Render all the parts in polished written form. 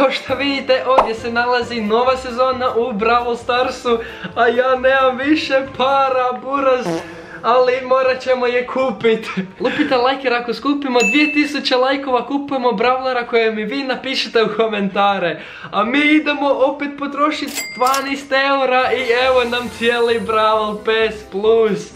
Kao što vidite, ovdje se nalazi nova sezona u Brawl Starsu, a ja nemam više para, buraz, ali morat ćemo je kupit. Lupite like jer ako skupimo 2000 lajkova kupujemo brawlera koje mi vi napišete u komentare. A mi idemo opet potrošiti 12 eura i evo nam cijeli Brawl Pass plus.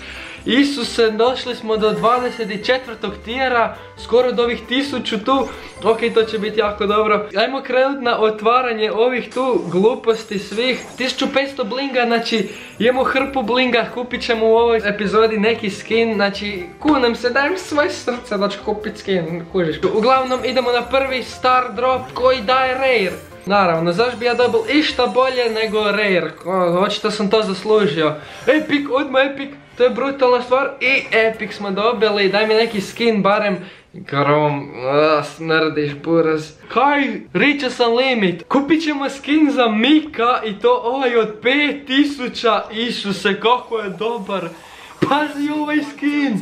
Isuse, došli smo do 24. tijera, skoro do ovih 1000 tu, ok, to će biti jako dobro. Ajmo krenuti na otvaranje ovih tu gluposti svih, 1500 blinga, znači imamo hrpu blinga, kupit ćemo u ovoj epizodi neki skin, znači kunem se, dajem svoje srce da ću kupit skin, kužiš. Uglavnom idemo na prvi starr drop koji daje rare. Naravno, zašto bi ja dobil išta bolje nego rare, očito sam to zaslužio. Epic, odmah epic, to je brutalna stvar i epic smo dobili, daj mi neki skin barem. Grom, smrdiš buraz. Kaj, reaches unlimited, kupit ćemo skin za Mica i to ovaj od 5000, Isuse kako je dobar. Pazi ovaj skin,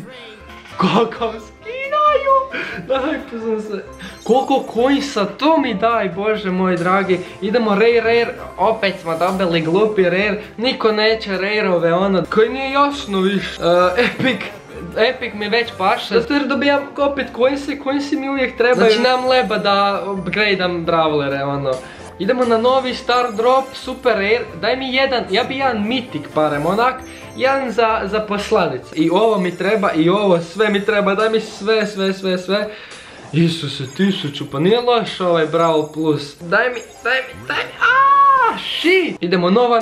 kakav skin, aju, daj pozam se. Koliko coinsa, to mi daj, bože moj dragi. Idemo rare, opet smo dobili glupi rare. Niko neće rare-ove ono, koji nije jasno više. Epic mi već paše, zato jer dobijam opet coinsa i coinsi mi uvijek trebaju. Znači nemam leba da upgradeam brawlere ono. Idemo na novi starr drop, super rare, daj mi jedan, ja bi jedan mitik barem onak, jedan za poslanicu. I ovo mi treba i ovo, sve mi treba, daj mi sve. Isuse, 1000, pa nije loš ovaj Brawl Plus. Daj mi, aaa, shit. Idemo, nova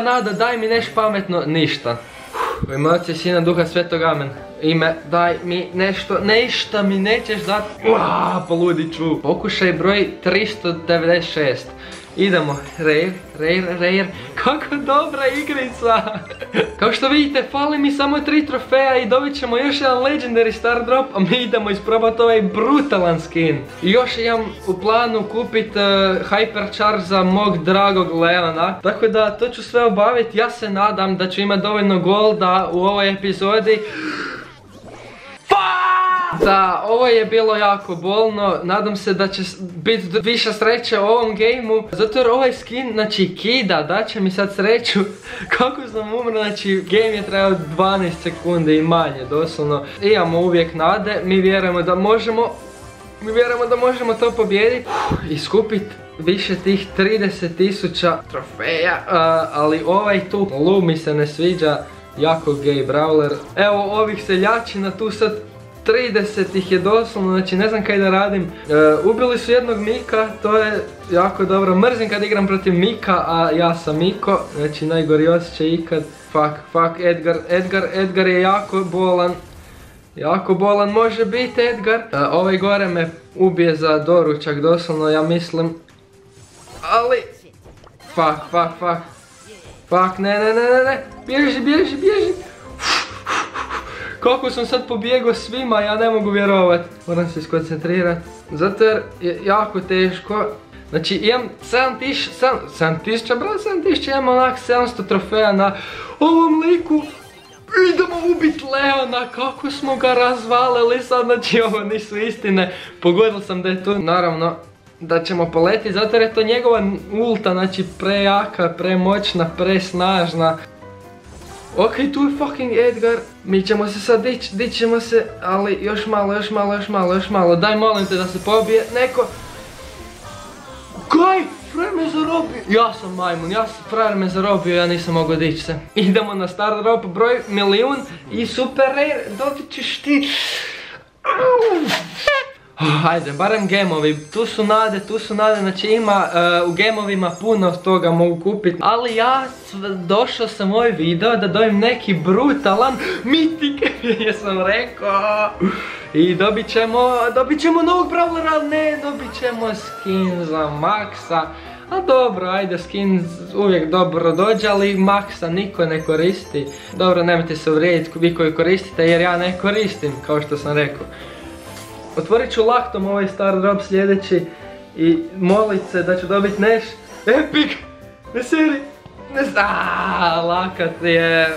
nada, daj mi nešto pametno, ništa. U emocije Sina Duha Svetog Amen. Ime, daj mi nešto, nešta mi nećeš dati. Uaa, poludi ću. Pokušaj broj 396. Idemo, rare, kako dobra igrica. Kao što vidite, fali mi samo 3 trofeja i dobit ćemo još jedan legendary starr drop, a mi idemo isprobati ovaj brutalan skin. I još imam u planu kupit hypercharge za mog dragog Leona, tako da to ću sve obaviti. Ja se nadam da ću imati dovoljno golda u ovoj epizodi. Da, ovo je bilo jako bolno, nadam se da će biti više sreće u ovom gameu, zato jer ovaj skin, znači kida, daće mi sad sreću. Kako sam umro, znači game je trajao 12 sekunde i manje, doslovno. Imamo uvijek nade, mi vjerujemo da možemo to pobijediti i skupiti više tih 30.000 trofeja, ali ovaj tu lu mi se ne sviđa, jako gay brawler. Evo ovih seljačina tu sad, 30 ih je doslovno, znači ne znam kaj da radim. Ubili su jednog Mica, to je jako dobro. Mrzim kad igram protiv Mica, a ja sam Mico, znači najgori osjećaj ikad. Fuck, Edgar je jako bolan. Jako bolan može biti Edgar. Ovaj gore me ubije za doručak doslovno, ja mislim. Ali, fuck, ne, bježi. Kako sam sad pobjegao svima, ja ne mogu vjerovat. Moram se skoncentrirati, zato jer je jako teško. Znači imam 7000, imam onak 700 trofeja na ovom liku. Idemo ubit Leona, kako smo ga razvalili sad, znači ovo nisu istine. Pogodil sam da je tu, naravno da ćemo poleti, zato jer je to njegova ulta, znači prejaka, premoćna, presnažna. Ok, tu je fucking Edgar, mi ćemo se sad dićemo se, ali još malo, daj molim te da se pobije neko. Kaj, frajer me zarobio, ja sam majmun, frajer me zarobio, ja nisam mogao dići se. Idemo na starr drop broj 1.000.000 i super rare, dobit ćeš ti. Hajde, barem gameovi, tu su nade, znači ima u gameovima puno toga mogu kupiti. Ali ja došao sam u ovaj video da dobijem neki brutalan mitik, jer sam rekao. I dobit ćemo novog brawlera, ali ne, dobit ćemo skin za Maxa. A dobro, ajde, skin uvijek dobro dođe, ali Maxa niko ne koristi. Dobro, nemojte se uvrijediti vi koji koristite, jer ja ne koristim, kao što sam rekao. Otvorit ću laktom ovaj starr drop sljedeći i molit se da ću dobit neš. Epic! Ne seri! Aaaa, lakat je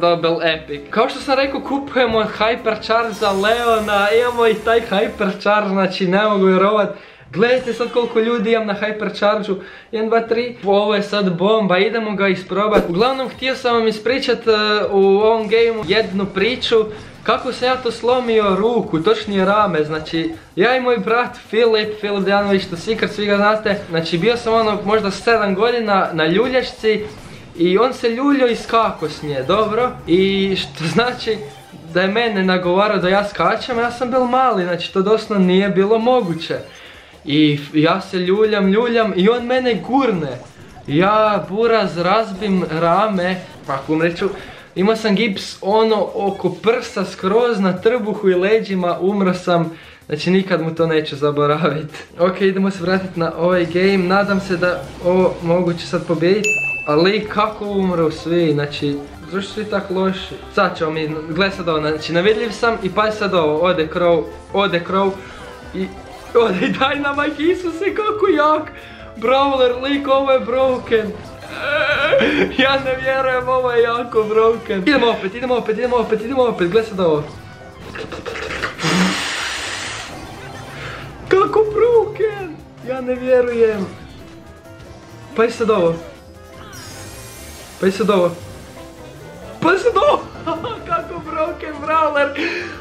dobil epic. Kao što sam rekao, kupujemo hypercharge za Leona, imamo i taj hypercharge, znači ne mogu vjerovat. Gledajte sad koliko ljudi imam na hypercharge-u, 1, 2, 3, ovo je sad bomba, idemo ga isprobati. Uglavnom, htio sam vam ispričati u ovom gameu jednu priču kako sam ja to slomio ruku, točnije rame. Znači, ja i moj brat Filip Dejanovic the Secret, svi ga znate. Znači, bio sam ono možda 7 godina na ljuljašci i on se ljuljio i skako s nje, dobro. I što znači da je mene nagovarao da ja skačem, ja sam bil mali, znači to doslovno nije bilo moguće. I ja se ljuljam i on mene gurne. Ja buraz razbim rame, tako umreću. Imao sam gips ono oko prsa skroz na trbuhu i leđima, umro sam. Znači nikad mu to neću zaboraviti. Ok, idemo se vratiti na ovaj game, nadam se da ovo moguće sad pobijediti. Ali kako umru svi, znači zašto svi tako loši? Sad ćemo mi, gledaj sad ovo, znači nevidljiv sam i pazi sad ovo, ode crow i ode i daj na majke Isuse kako jak! Brawler lik, ovo je broken! Ja ne vjerujem, ovo je jako broken. Idemo opet, gledaj sad ovo. Kako broken! Ja ne vjerujem. Pazi sad ovo! Kako broken brawler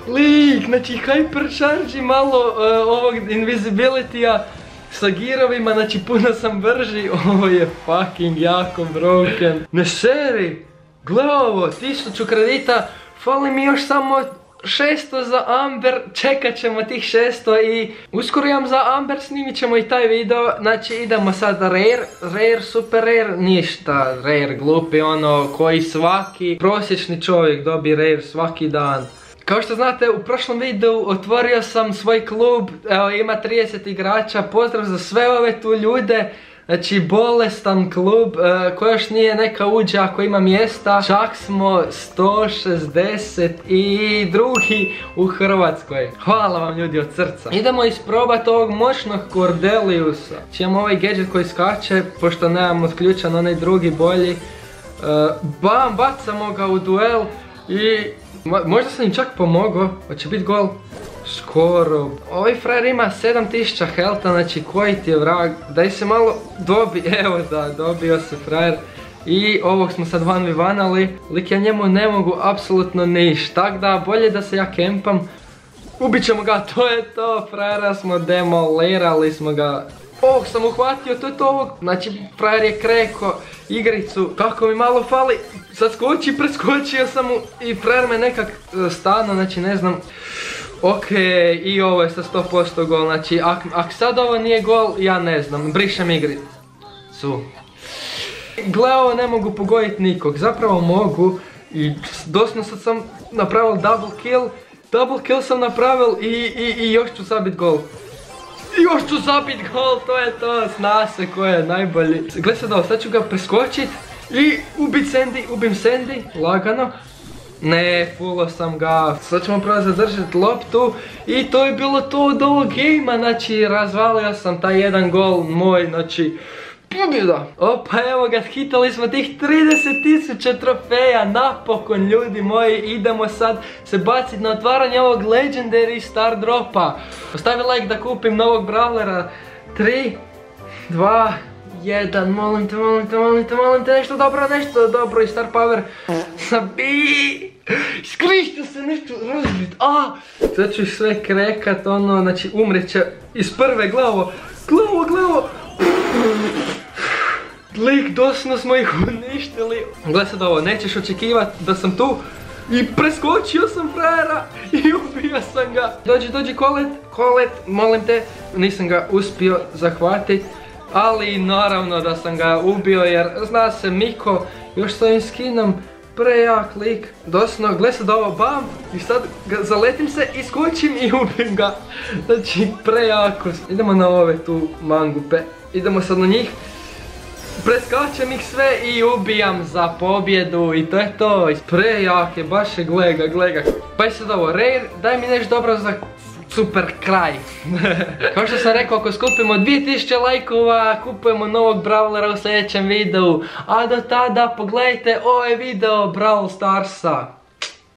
lik, znači hypercharge i malo ovog invisibility-a sa girovima, znači puno sam brži. Ovo je fucking jako broken. Ne seri, gle ovo, 1000 kredita, fali mi još samo 600 za Amber, čekat ćemo tih 600 i uskoro imam za Amber, snimit ćemo i taj video. Znači idemo sad rare, super rare, ništa rare glupi ono koji svaki prosječni čovjek dobi rare svaki dan. Kao što znate, u prošlom videu otvorio sam svoj klub, evo ima 30 igrača, pozdrav za sve ove tu ljude. Znači bolestan klub, ko još nije neka uđe ako ima mjesta. Čak smo 162. u Hrvatskoj. Hvala vam ljudi od srca. Idemo isprobati ovog moćnog Cordeliusa. Čijemo ovaj gadget koji skače, pošto nemam odključan onaj drugi bolji. Bam, bacamo ga u duel i možda sam im čak pomogao, hoće biti gol. Skoro. Ovaj frajer ima 7000 helta, znači koji ti je vrag, daj se malo dobi, evo da, dobio se frajer. I ovog smo sad 1v1-ali, lik ja njemu ne mogu apsolutno ništa, tako da bolje da se ja kempam. Ubit ćemo ga, to je to, frajera smo demolirali smo ga. Ovog sam uhvatio, to je to ovog, znači frajer je kreko igricu, kako mi malo fali, sad skoči, preskočio sam mu i frajer me nekak stano, znači ne znam. Ok, i ovo je sa 100% gol, znači ako sad ovo nije gol, ja ne znam, brišem igricu. Gle, ovo ne mogu pogoditi nikog, zapravo mogu i doslovno sad sam napravil double kill sam napravil i još ću zabit gol. To je to, zna se ko je najbolji. Gle sad ovo, sad ću ga preskočit i ubit Sandy, ubim Sandy, lagano. Ne, fullo sam ga. Sad ćemo prvo zadržati loptu i to je bilo to od ovog gejma, znači razvalio sam taj jedan gol moj, znači pobjeda. Opa, evo ga, hitali smo tih 30.000 trofeja, napokon ljudi moji, idemo sad se baciti na otvaranje ovog legendary starr dropa. Ostavi like da kupim novog brawlera. 3, 2, 1, molim te, nešto dobro i star power. Sabi! Skrište se, nešto razbit, aaa! Sad ću sve krekat, ono, znači umreće iz prve, glavo! Lik, doslovno smo ih uništili. Gle sad ovo, nećeš očekivat da sam tu i preskočio sam frajera i ubio sam ga. Dođi kolet, molim te, nisam ga uspio zahvatit. Ali naravno da sam ga ubio jer zna se Miko još s ovim skinom prejak lik. Doslovno, gle sad ovo, bam, i sad zaletim se i skočim i ubim ga. Znači prejako. Idemo na ove tu mangupe, idemo sad na njih. Preskačem ih sve i ubijam za pobjedu i to je to. Prejak je, baš je, glega. Pa je sad ovo, Rey, daj mi nešto dobro za... Super kraj. Kao što sam rekao, ako skupimo 2000 lajkova, kupujemo novog brawlera u sljedećem videu. A do tada pogledajte ovaj video Brawl Starsa.